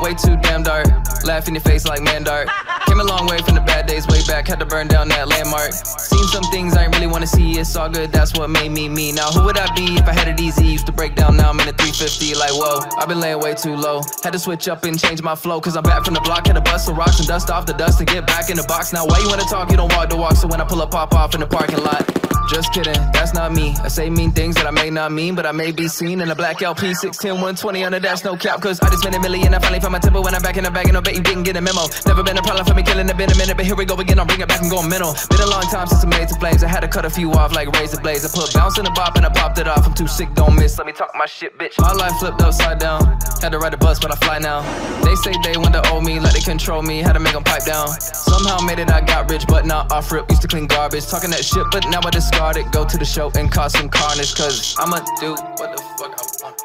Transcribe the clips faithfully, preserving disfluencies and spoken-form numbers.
Way too damn dark, laugh in your face like Mandark. Came a long way from the bad days, way back, had to burn down that landmark. Seen some things I ain't really wanna see, it's all good, that's what made me me. Now who would I be if I had it easy? Used to break down, now I'm in a three fifty, like whoa. I've been laying way too low, had to switch up and change my flow. Cause I'm back from the block, had to bust the rocks and dust off the dust and get back in the box. Now why you wanna talk, you don't walk the walk, so when I pull up, pop off in the parking lot. Just kidding, that's not me. I say mean things that I may not mean, but I may be seen in a black L P six ten, one twenty on the dash, no cap. Cause I just spent a million, I finally found my temper. When I'm back in the bag and I bet you didn't get a memo. Never been a problem for me, killing it been a minute, but here we go again, I'll bring it back and go mental. Been a long time since I made the flames, I had to cut a few off like razor blades. I put bounce in the bop and I popped it off, I'm too sick, don't miss, let me talk my shit, bitch. My life flipped upside down, had to ride a bus, but I fly now. They say they want to owe me, like they control me, had to make them pipe down. Somehow made it, I got rich, but not off rip, used to clean garbage. Talking that shit, but now I just it, go to the show and cause some carnage. Cause I'ma do what the fuck I want.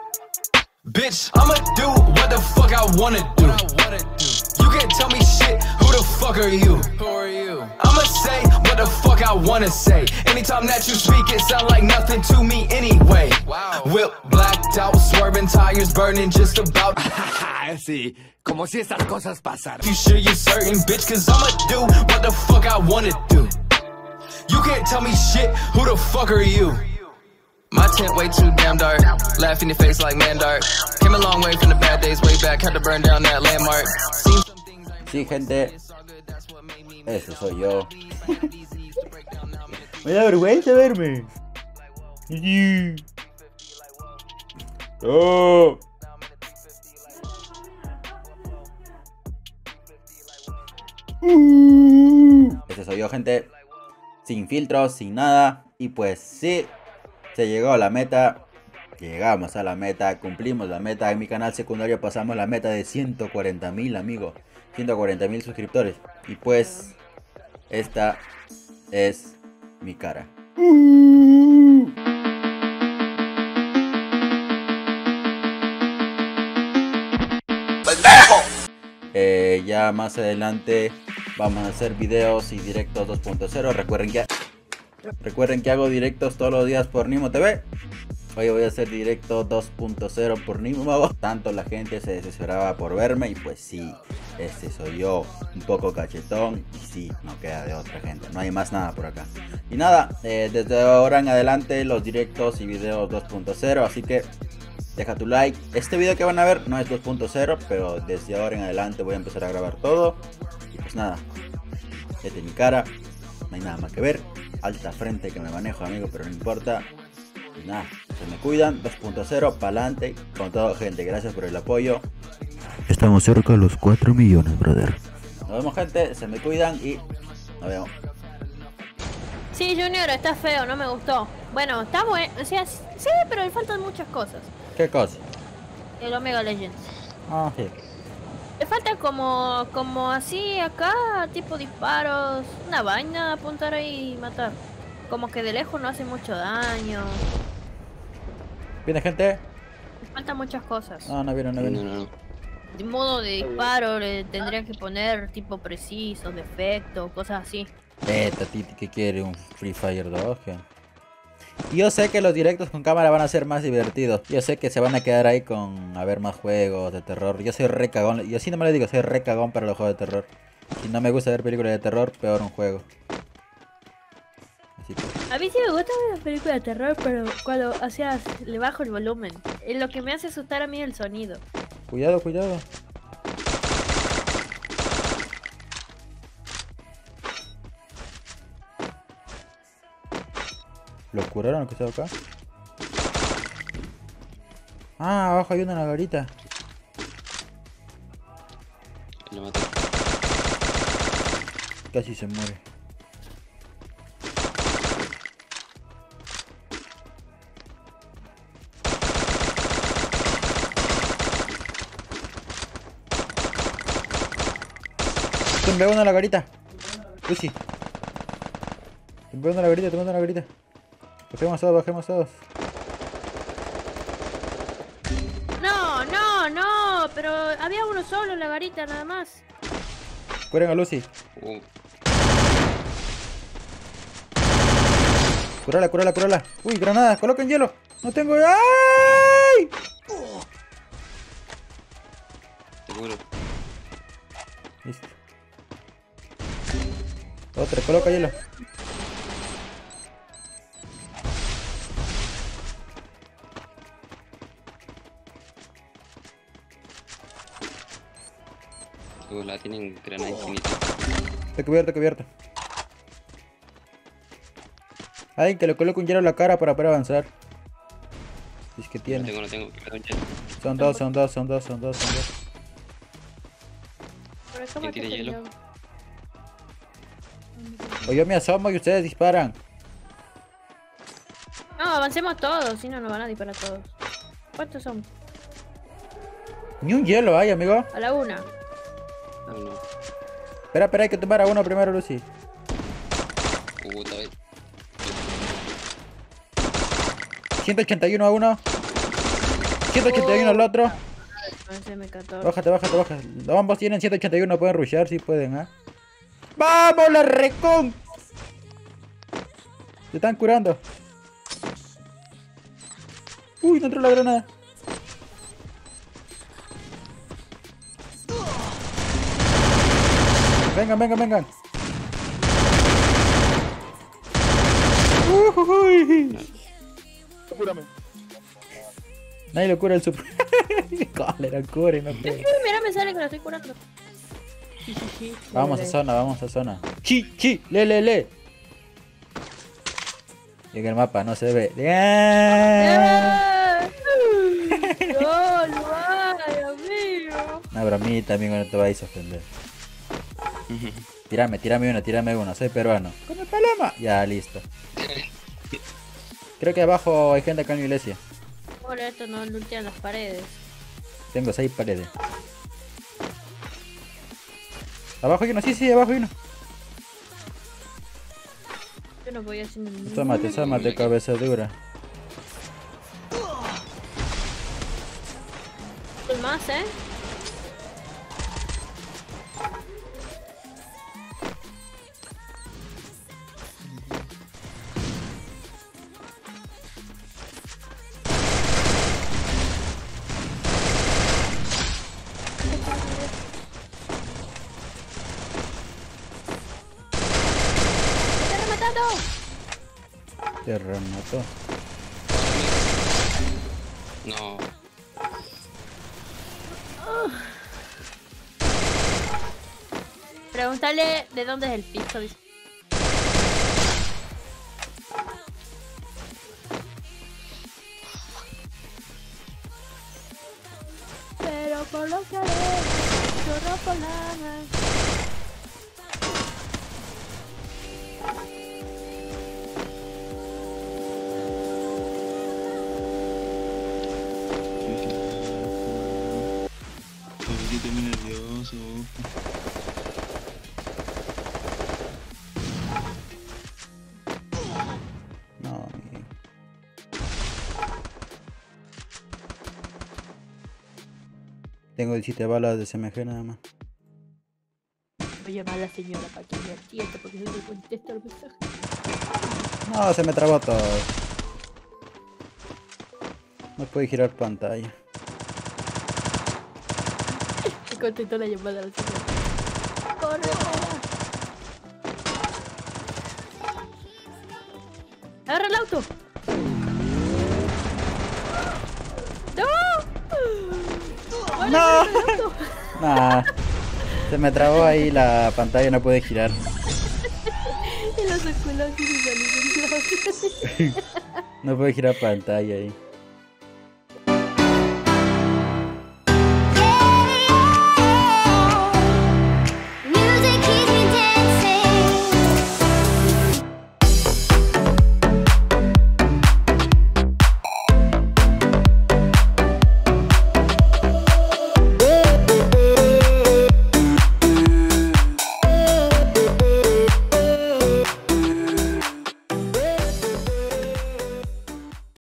Bitch, I'ma do what the fuck I wanna do. What I wanna do. You can't tell me shit, who the fuck are you? Who are you? I'ma say what the fuck I wanna say. Anytime that you speak, it sound like nothing to me anyway. Wow. Whip blacked out, swerving, tires burning just about. Sí, como si esas cosas pasaran. You sure you're certain, bitch? Cause I'ma do what the fuck I wanna do. You can't tell me shit, who the fuck are you? My tent way too damn dark, laugh in your face like Mandark. Came a long way from the bad days, way back, had to burn down that landmark. Sí, gente, ese soy yo. Me da vergüenza verme. Oh. Ese soy yo, gente. Sin filtros, sin nada. Y pues sí, se llegó a la meta. Llegamos a la meta, cumplimos la meta. En mi canal secundario pasamos la meta de ciento cuarenta mil, amigos. ciento cuarenta mil suscriptores. Y pues, esta es mi cara. Eh, ya más adelante vamos a hacer videos y directos dos punto cero. Recuerden que recuerden que hago directos todos los días por Nimo T V. Hoy voy a hacer directo dos punto cero por Nimo. Tanto la gente se desesperaba por verme. Y pues sí, este soy yo. Un poco cachetón. Y sí, no queda de otra, gente. No hay más nada por acá. Y nada, eh, desde ahora en adelante los directos y videos dos punto cero. Así que deja tu like. Este video que van a ver no es dos punto cero, pero desde ahora en adelante voy a empezar a grabar todo. Y pues nada, este es mi cara, no hay nada más que ver. Alta frente que me manejo, amigo, pero no importa. Y nada, se me cuidan. dos punto cero, pa'lante, con todo, gente. Gracias por el apoyo. Estamos cerca de los cuatro millones, brother. Nos vemos, gente, se me cuidan y nos vemos. Sí, Junior, está feo, no me gustó. Bueno, está bueno, o sea, sí, pero le faltan muchas cosas. ¿Qué cosa? El Omega Legends. Ah, sí. Le falta como, como así acá, tipo disparos, una vaina, apuntar ahí y matar. Como que de lejos no hace mucho daño. ¿Viene gente? Le faltan muchas cosas. No, no viene, no viene. No, no. De modo de disparo le tendrían que poner tipo precisos, defectos, cosas así. Vete, Titi, ¿qué quiere? ¿Un Free Fire dos? ¿Qué? Yo sé que los directos con cámara van a ser más divertidos. Yo sé que se van a quedar ahí con a ver más juegos de terror. Yo soy re cagón. Yo sí no me lo digo, soy re cagón para los juegos de terror. Si no me gusta ver películas de terror, peor un juego. Así que... A mí sí me gusta ver las películas de terror, pero cuando o sea, le bajo el volumen. Es lo que me hace asustar a mí el sonido. Cuidado, cuidado. ¿Lo curaron lo que está acá? Ah, abajo hay una en la garita. Lo maté. Casi se muere. Te veo una en la garita. Lucy. Te veo una en la garita, te veo una en la garita. Bajemos todos, bajemos todos. No, no, no, pero había uno solo en la varita nada más. Curen a Lucy. Uh. Curala, curala, curala. Uy, granadas, coloquen hielo. No tengo. ¡Ay! Uh. Seguro. Listo. Otra, coloca hielo. Uh, la tienen granada infinita. Está cubierta, cubierta. Alguien que le coloque un hielo en la cara para poder avanzar. Si es que tiene. No tengo, no tengo. Son dos, son dos, son dos, son dos, son dos. ¿Quién tiene hielo? hielo? O yo me asomo y ustedes disparan. No, avancemos todos, si no nos van a disparar todos. ¿Cuántos son? Ni un hielo hay, amigo. A la una. No, no. Espera, espera, hay que tomar a uno primero, Lucy. Puta, vez. ciento ochenta y uno a uno. ciento ochenta y uno al otro. Bájate, bájate, bájate. Ambos tienen ciento ochenta y uno, pueden rushear si pueden, ¿eh? ¡Vamos, la recon! Se están curando. Uy, no entró la granada. Vengan, vengan, vengan. Uy. Cúrame. Nadie lo cura el super. Cólera, cure, no puede. Mira, me sale que lo estoy curando. Vamos a zona, vamos a zona. Chi, chi, le, le, le. Llega el mapa, no se ve. ¡No, no hay, amigo! Una bromita, amigo, no te vais a ofender. Tírame, tírame uno, tírame uno, soy peruano. ¡Con el paloma! Ya, listo. Creo que abajo hay gente acá en la iglesia. Por esto no lootean las paredes. Tengo seis paredes. Abajo hay uno, sí, sí, abajo hay uno. Yo no voy haciendo ningún... Tómate, tómate, cabeza dura. Con más, eh. Te remató. No. Pregúntale de dónde es el piso. Pero por lo que yo no por nada. No, mi... Tengo diecisiete balas de S M G nada más. Voy a llamar a la señora para que me atienda porque no le contesta el mensaje. No, se me trabó todo. No puedo girar pantalla. Contestó la llamada al señor. ¡Corre, corre! ¡Agarra el auto! ¡No! ¡No! ¡No! Nah, se me trabó ahí la pantalla, no puede girar. Y los oculos y se salieron. No puede girar pantalla ahí.